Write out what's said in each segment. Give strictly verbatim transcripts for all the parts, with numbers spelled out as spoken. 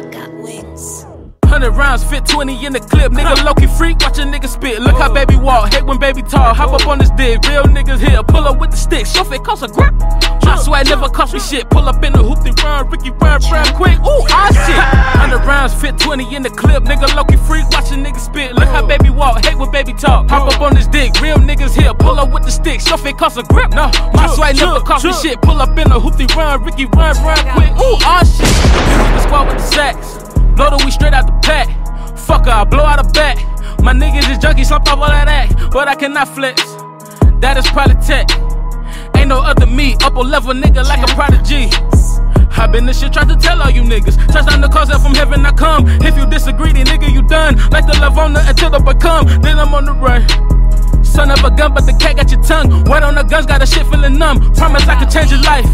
y'all got wings. Hundred rounds, fit twenty in the clip. Nigga low-key freak, watch a nigga spit. Look how baby walk, hate when baby talk. Hop up on this dick, real niggas here. Pull up with the stick, show it cost a grip. I swear it never cost me shit. Pull up in the hoop, they run, Ricky run, run quick. Ooh, ah shit. Hundred rounds, fit twenty in the clip. Nigga low-key freak, watch a nigga spit. Look how baby walk, hate when baby talk. Hop up on this dick, real niggas here. Pull up with the stick, show it cost a grip. No, I swear it never cost me shit. Pull up in the hoop, they run, Ricky run, run quick. Ooh, ah shit. Hit the squad with the sacks. Blow the weed straight out the pack. Fucker, I blow out a back. My niggas is junkies, slump off all that act. But I cannot flex, that is probably tech. Ain't no other me, upper level nigga like a prodigy. I been this shit, tried to tell all you niggas. Touchdown the cause that from heaven I come. If you disagree, then nigga you done. Like the Lavona until I become. Then I'm on the run. Son of a gun, but the cat got your tongue. Wet on the guns, got a shit feeling numb. Promise I can change your life.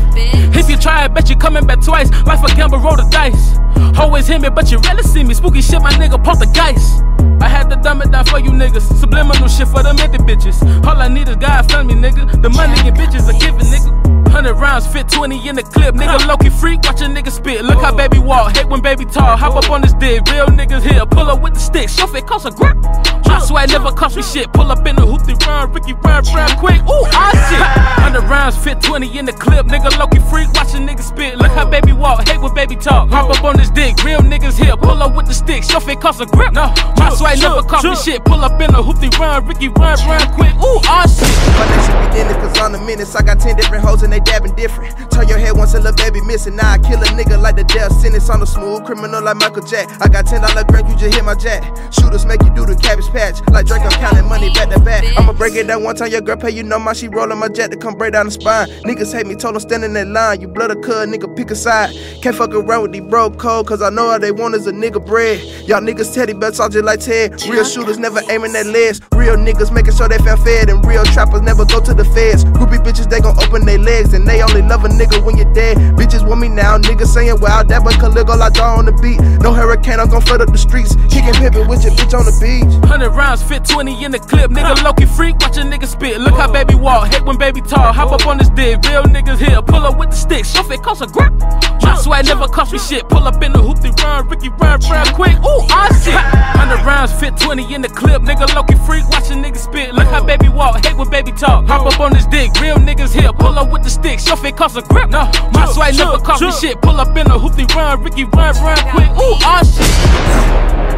If you try, I bet you coming back twice. Life a gamble, roll the dice. Always hit me, but you rarely see me. Spooky shit, my nigga, poltergeist. I had to dumb it down for you niggas. Subliminal shit for them empty bitches. All I need is God fund me, nigga. The money and bitches are giving, nigga. Hundred rounds, fit twenty in the clip. Nigga low-key freak, watch a nigga spit. Look how baby walk, hate when baby talk. Hop up on this dick, real niggas here. Pull up with the stick, show it cost a grip. I swear it never cost me shit. Pull up in the hoop, they run, Ricky run, run quick. Ooh, ah shit. Hundred rounds, fit twenty in the clip. Nigga low-key freak, watch a nigga spit. Look how baby walk, hate when baby talk. Hop up on this dick, real niggas here. Pull up with the stick, show it cost a grip. No, I swear it never cost me shit. Pull up in the hoop, they run, Ricky run, run quick. Ooh, ah shit. My next shit beginning, cause on the minutes I got ten different hoes and they dabbing different. Turn your head once and little baby missing. Now I kill a nigga like the death sentence on a smooth criminal like Michael Jack. I got ten dollar grand, you just hit my jack. Shooters make you do the cabbage patch. Like Drake, I'm counting money back to back. I'ma break it down one time, your girl pay you no mind. She rolling my jack to come break down the spine. Niggas hate me, told them stand in that line. You blood a cud, nigga pick a side. Can't fuck around with these bro code, cause I know all they want is a nigga bread. Y'all niggas teddy belts all just like Ted. Real shooters never aiming that legs. Real niggas making sure they feel fed. And real trappers never go to the feds. Groupie bitches, they gon' open their legs. And they only love a nigga when you're dead. Bitches want me now, niggas saying wow, that but Caligo I die on the beat. No hurricane, I'm gon' flood up the streets. Kickin' pimpin' with your bitch on the beach. Hundred rounds, fit twenty in the clip. Nigga low-key freak, watch a nigga spit. Look how baby walk, hate when baby talk. Hop up on this dick, real niggas here. Pull up with the stick, show it cost a grip. I swear it never cost me shit. Pull up in the hoop, they run, Ricky run, run quick. Ooh, ah shit. Hundred rounds, fit twenty in the clip. Nigga low-key freak, watch a nigga spit. Look how baby walk, hate when baby talk. Hop up on this dick, real niggas here. Pull up with the stick, show it cost a grip. No, I swear it never cost me shit. Pull up in the hoop, they run, Ricky run, run quick. Ooh, ah shit.